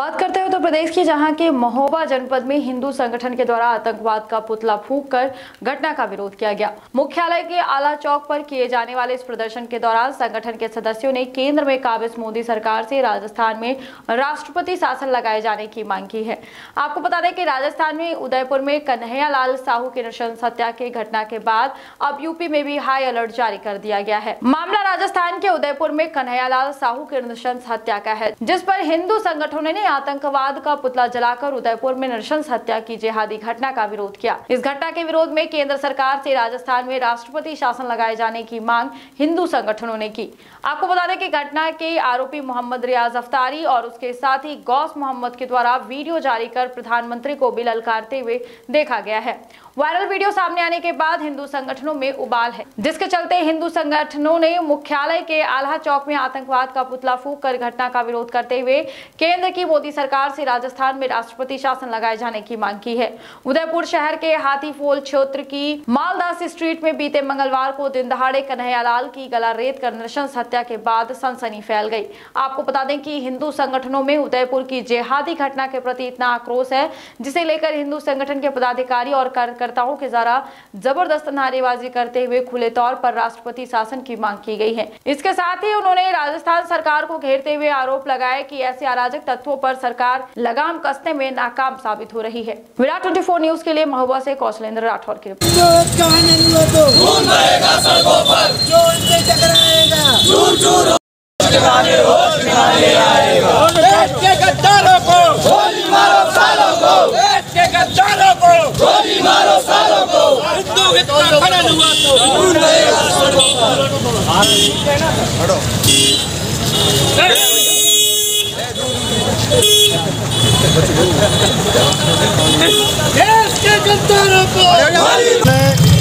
बात करते हैं उत्तर प्रदेश की, जहां के महोबा जनपद में हिंदू संगठन के द्वारा आतंकवाद का पुतला फूंककर घटना का विरोध किया गया। मुख्यालय के आला चौक पर किए जाने वाले इस प्रदर्शन के दौरान संगठन के सदस्यों ने केंद्र में काबिज मोदी सरकार से राजस्थान में राष्ट्रपति शासन लगाए जाने की मांग की है। आपको बता दें कि राजस्थान में उदयपुर में कन्हैयालाल साहू की नृशंस हत्या की घटना के बाद अब यूपी में भी हाई अलर्ट जारी कर दिया गया है। मामला राजस्थान के उदयपुर में कन्हैयालाल साहू की नृशंस हत्या का है, जिस पर हिंदू संगठनों ने आतंकवाद का पुतला जलाकर उदयपुर में नृशंस हत्या की जेहादी घटना का विरोध किया। इस घटना के विरोध में केंद्र सरकार से राजस्थान में राष्ट्रपति शासन लगाए जाने की मांग हिंदू संगठनों ने की। आपको बता दें कि घटना के आरोपी मोहम्मद रियाज अफतारी और उसके साथी गौस मोहम्मद के द्वारा वीडियो जारी कर प्रधानमंत्री को भी ललकारते हुए देखा गया है। वायरल वीडियो सामने आने के बाद हिंदू संगठनों में उबाल है, जिसके चलते हिंदू संगठनों ने मुख्यालय के आल्हा चौक में आतंकवाद का पुतला फूंक कर घटना का विरोध करते हुए केंद्र की मोदी सरकार से राजस्थान में राष्ट्रपति शासन लगाए जाने की मांग की है। उदयपुर शहर के हाथीफोल क्षेत्र की मालदास स्ट्रीट में बीते मंगलवार को दिन दहाड़े कन्हैयालाल की गला रेत कर नृशंस हत्या के बाद सनसनी फैल गई। आपको बता दें कि हिंदू संगठनों में उदयपुर की जेहादी घटना के प्रति इतना आक्रोश है, जिसे लेकर हिंदू संगठन के पदाधिकारी और कार्यकर्ताओं के द्वारा जबरदस्त नारेबाजी करते हुए खुले तौर पर राष्ट्रपति शासन की मांग की गई है। इसके साथ ही उन्होंने राजस्थान सरकार को घेरते हुए आरोप लगाया कि ऐसे अराजक तत्वों पर सरकार लगाम कसने में नाकाम साबित हो रही है। विराट 24 न्यूज के लिए महोबा से कौशलेंद्र राठौर की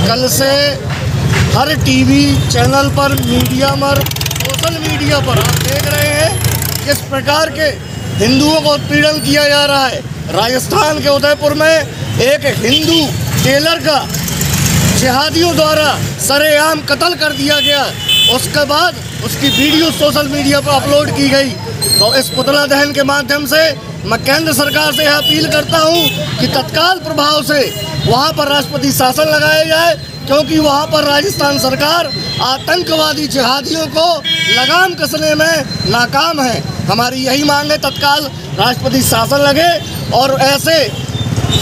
कल से हर टीवी चैनल पर, मीडिया पर, सोशल मीडिया पर आप देख रहे हैं किस प्रकार के हिंदुओं को उत्पीड़न किया जा रहा है। राजस्थान के उदयपुर में एक हिंदू टेलर का जिहादियों द्वारा सरेआम कत्ल कर दिया गया, उसके बाद उसकी वीडियो सोशल मीडिया पर अपलोड की गई। तो इस पुतला दहन के माध्यम से मैं केंद्र सरकार से यह अपील करता हूं कि तत्काल प्रभाव से वहां पर राष्ट्रपति शासन लगाया जाए, क्योंकि वहां पर राजस्थान सरकार आतंकवादी जिहादियों को लगाम कसने में नाकाम है। हमारी यही मांग है, तत्काल राष्ट्रपति शासन लगे और ऐसे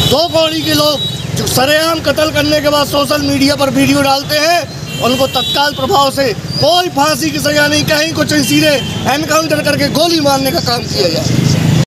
दो कौड़ी के लोग जो सरेआम कत्ल करने के बाद सोशल मीडिया पर वीडियो डालते हैं, उनको तत्काल प्रभाव से कोई फांसी की सजा नहीं, कहीं कुछ सीधे एनकाउंटर करके गोली मारने का काम किया जाए।